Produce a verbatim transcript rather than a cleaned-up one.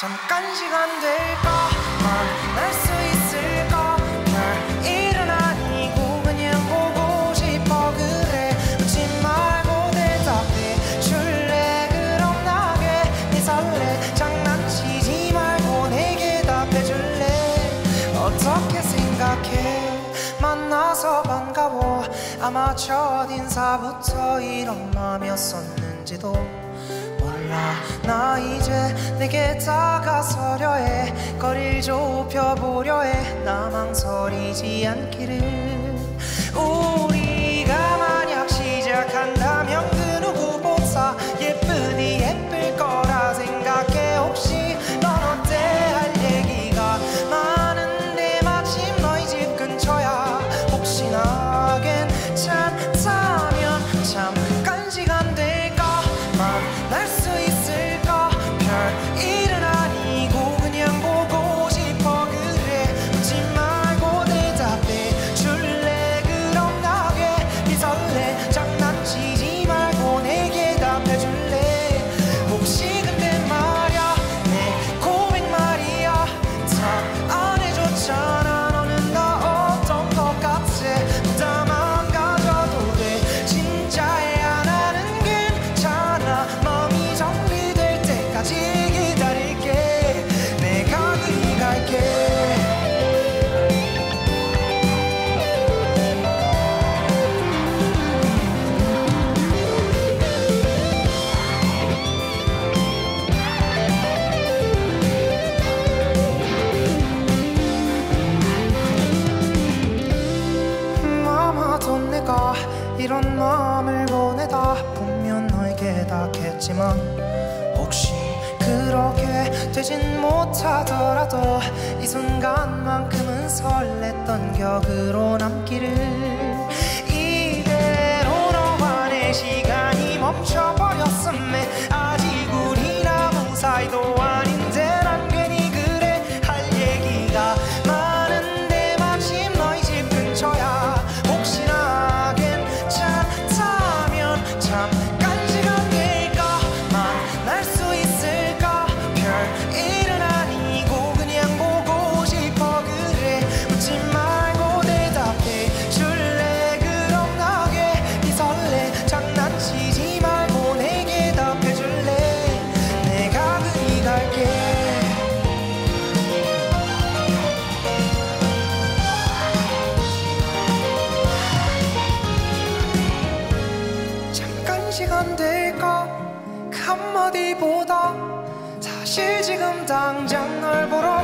잠깐 시간 될까 만날 수 있을까 별 일은 아니고 그냥 보고 싶어 그래 묻지 말고 대답해 줄래 그럼 나게 네 설레 장난치지 말고 내게 답해줄래 어떻게 생각해 만나서 반가워 아마 첫 인사부터 이런 맘이었었는지도 몰라 나 이제 내게 다가서려 해 거리를 좁혀보려 해 나 망설이지 않기를 우리가 만약 시작한다면 그 누구보다 예쁘니 예쁠 거라 생각해 혹시 넌 어때 할 얘기가 많은데 마침 너희 집 근처야 혹시나 괜찮다면 잠깐 시간 될까 만날 수 있을까 별 일은 아니고 그냥 보고 싶어 그래 묻지 말고 대답해 줄래 그럼 나게 네 설레 장난치지 말고 내게 답해줄래 혹시 근데 말야 내 고백 말이야 다 안 해줬잖아 너는 나 어떤 것 같아 부담만 가져도 돼 진짜해 안 하는 괜찮아 마음이 정리될 때까지 기다릴게 내가 그리 갈게 마마던 내가 이런 마음을 보내다 보면 너에게 닿겠지만 혹시 그렇게 되진 못하더라도 이 순간만큼은 설렜던 기억으로 남기를 이대로 너와 내 시간이 멈춰버렸음에 아직 우리나 무사히도 아닌데 난 괜히 그래 할 얘기가 많은데 마침 너희 집 근처야 혹시나 괜찮다면 잠깐 시간 될까 만날 수 있을까 별 일은 아니고 그냥 보고 싶어 그래 묻지 말고 대답해 줄래 그럼 나게 네 설레 장난치지 말고 내게 답해줄래 내가 그리 갈게 잠깐 시간 될까 그 한마디보다 사실 지금 당장 널 보러